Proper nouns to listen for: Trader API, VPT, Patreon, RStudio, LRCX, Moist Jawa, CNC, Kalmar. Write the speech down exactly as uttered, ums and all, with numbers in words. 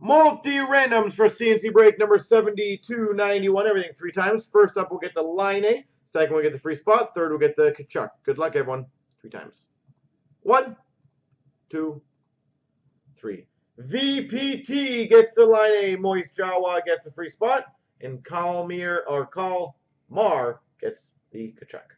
Multi-randoms for C N C break number seventy-two ninety-one. Everything three times. First up, we'll get the line A. Second, we'll get the free spot. Third, we'll get the Kachuk. Good luck, everyone. Three times. One, two, three. V P T gets the line A. Moist Jawa gets the free spot. And Kalmar, or Kalmar gets the Kachuk.